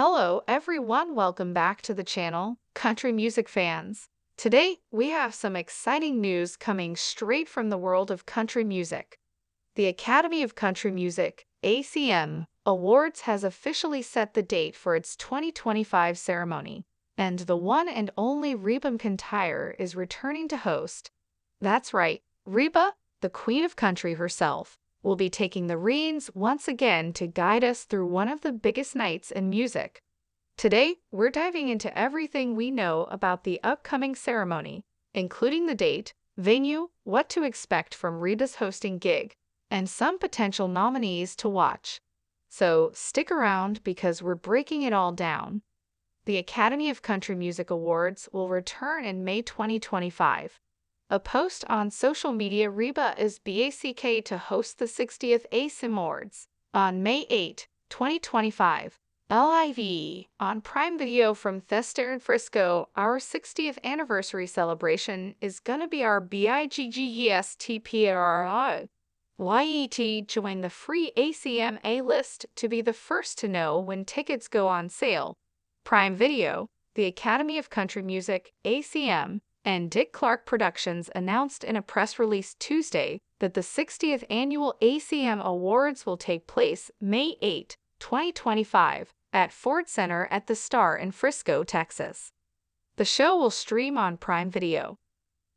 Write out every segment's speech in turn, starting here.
Hello everyone, welcome back to the channel, country music fans. Today, we have some exciting news coming straight from the world of country music. The Academy of Country Music, ACM, Awards has officially set the date for its 2025 ceremony, and the one and only Reba McEntire is returning to host. That's right, Reba, the Queen of Country herself, will be taking the reins once again to guide us through one of the biggest nights in music. Today, we're diving into everything we know about the upcoming ceremony, including the date, venue, what to expect from Reba's hosting gig, and some potential nominees to watch. So stick around because we're breaking it all down. The Academy of Country Music Awards will return in May 2025. A post on social media, Reba is back to host the 60th ACM Awards on May 8, 2025. Live on Prime Video from Festa in Frisco. Our 60th anniversary celebration is gonna be our biggest. Join the free ACM A-list to be the first to know when tickets go on sale. Prime Video, the Academy of Country Music, ACM, and Dick Clark Productions announced in a press release Tuesday that the 60th annual ACM Awards will take place May 8, 2025. At Ford Center at the Star in Frisco, Texas. The show will stream on Prime Video.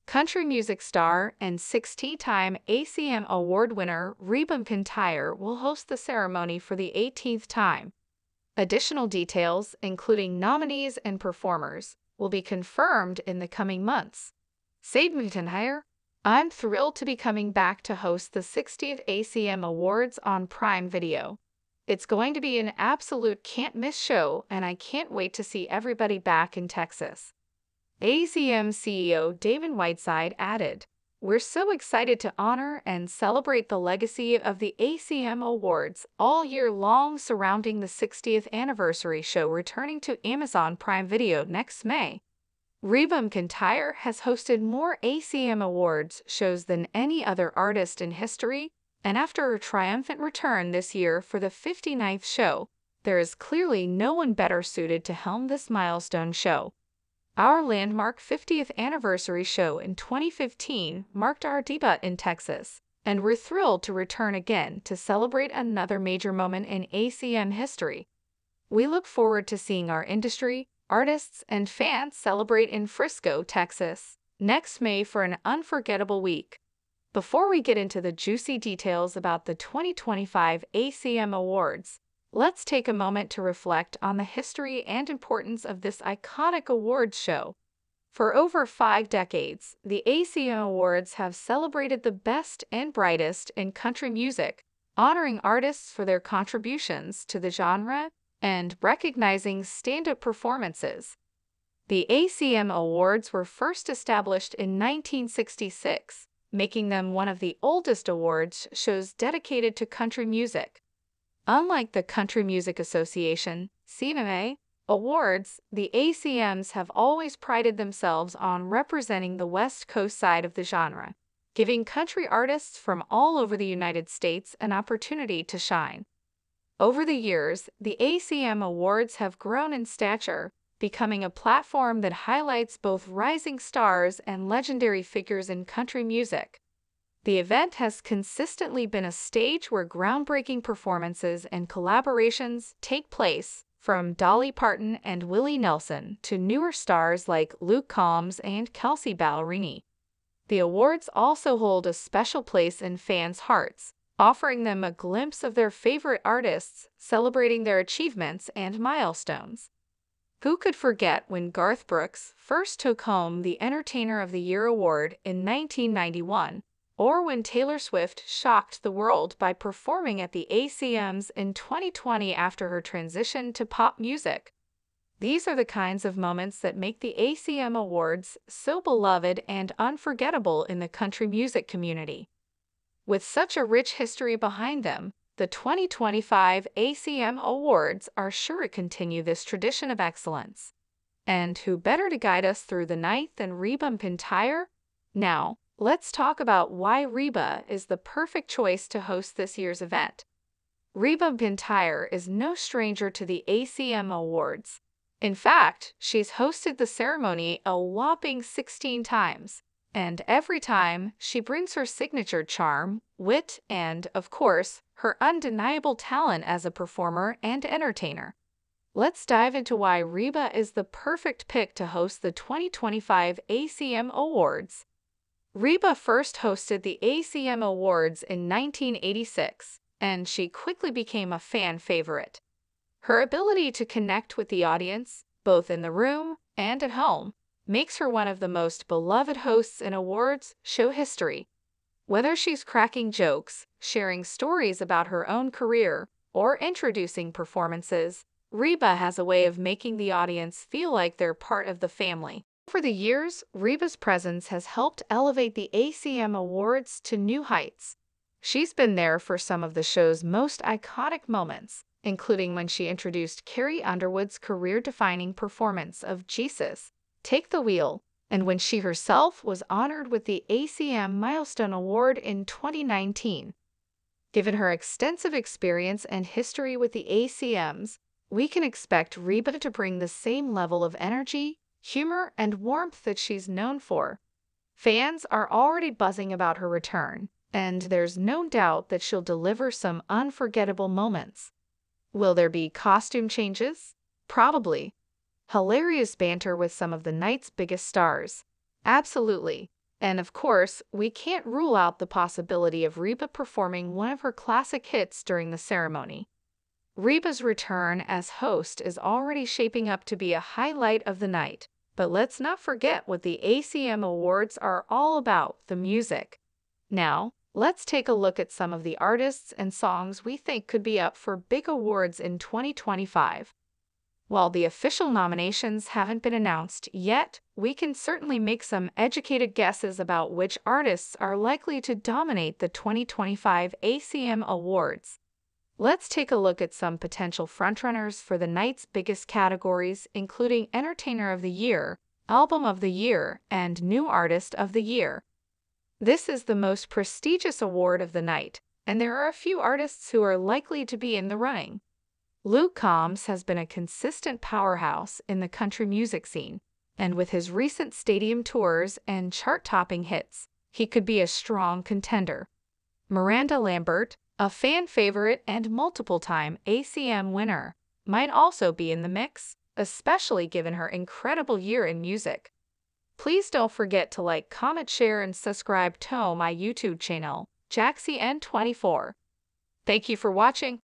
Country music star and 16-time ACM Award winner Reba McEntire will host the ceremony for the 18th time. Additional details, including nominees and performers, will be confirmed in the coming months. Said McEntire, "I'm thrilled to be coming back to host the 60th ACM Awards on Prime Video. It's going to be an absolute can't-miss show, and I can't wait to see everybody back in Texas." ACM CEO David Whiteside added, "We're so excited to honor and celebrate the legacy of the ACM Awards all year long surrounding the 60th anniversary show returning to Amazon Prime Video next May." Reba McEntire has hosted more ACM Awards shows than any other artist in history, and after her triumphant return this year for the 59th show, there is clearly no one better suited to helm this milestone show. "Our landmark 50th anniversary show in 2015 marked our debut in Texas, and we're thrilled to return again to celebrate another major moment in ACM history. We look forward to seeing our industry, artists, and fans celebrate in Frisco, Texas, next May for an unforgettable week." Before we get into the juicy details about the 2025 ACM Awards, let's take a moment to reflect on the history and importance of this iconic awards show. For over 5 decades, the ACM Awards have celebrated the best and brightest in country music, honoring artists for their contributions to the genre and recognizing stand-up performances. The ACM Awards were first established in 1966, making them one of the oldest awards shows dedicated to country music. Unlike the Country Music Association, CMA, awards, the ACMs have always prided themselves on representing the West Coast side of the genre, giving country artists from all over the United States an opportunity to shine. Over the years, the ACM Awards have grown in stature, becoming a platform that highlights both rising stars and legendary figures in country music. The event has consistently been a stage where groundbreaking performances and collaborations take place, from Dolly Parton and Willie Nelson to newer stars like Luke Combs and Kelsey Ballerini. The awards also hold a special place in fans' hearts, offering them a glimpse of their favorite artists, celebrating their achievements and milestones. Who could forget when Garth Brooks first took home the Entertainer of the Year award in 1991, or when Taylor Swift shocked the world by performing at the ACMs in 2020 after her transition to pop music? These are the kinds of moments that make the ACM Awards so beloved and unforgettable in the country music community. With such a rich history behind them, the 2025 ACM Awards are sure to continue this tradition of excellence. And who better to guide us through the night than Reba McEntire? Now, let's talk about why Reba is the perfect choice to host this year's event. Reba McEntire is no stranger to the ACM Awards. In fact, she's hosted the ceremony a whopping 16 times, and every time she brings her signature charm, wit, and, of course, her undeniable talent as a performer and entertainer. Let's dive into why Reba is the perfect pick to host the 2025 ACM Awards. Reba first hosted the ACM Awards in 1986, and she quickly became a fan favorite. Her ability to connect with the audience, both in the room and at home, makes her one of the most beloved hosts in awards show history. Whether she's cracking jokes, sharing stories about her own career, or introducing performances, Reba has a way of making the audience feel like they're part of the family. Over the years, Reba's presence has helped elevate the ACM Awards to new heights. She's been there for some of the show's most iconic moments, including when she introduced Carrie Underwood's career-defining performance of Jesus, Take the Wheel, and when she herself was honored with the ACM Milestone Award in 2019. Given her extensive experience and history with the ACMs, we can expect Reba to bring the same level of energy, humor, and warmth that she's known for. Fans are already buzzing about her return, and there's no doubt that she'll deliver some unforgettable moments. Will there be costume changes? Probably. Hilarious banter with some of the night's biggest stars? Absolutely. And of course, we can't rule out the possibility of Reba performing one of her classic hits during the ceremony. Reba's return as host is already shaping up to be a highlight of the night, but let's not forget what the ACM Awards are all about, the music. Now, let's take a look at some of the artists and songs we think could be up for big awards in 2025. While the official nominations haven't been announced yet, we can certainly make some educated guesses about which artists are likely to dominate the 2025 ACM Awards. Let's take a look at some potential frontrunners for the night's biggest categories, including Entertainer of the Year, Album of the Year, and New Artist of the Year. This is the most prestigious award of the night, and there are a few artists who are likely to be in the running. Luke Combs has been a consistent powerhouse in the country music scene, and with his recent stadium tours and chart-topping hits, he could be a strong contender. Miranda Lambert, a fan favorite and multiple-time ACM winner, might also be in the mix, especially given her incredible year in music. Please don't forget to like, comment, share, and subscribe to my YouTube channel, Jaxcey N24. Thank you for watching.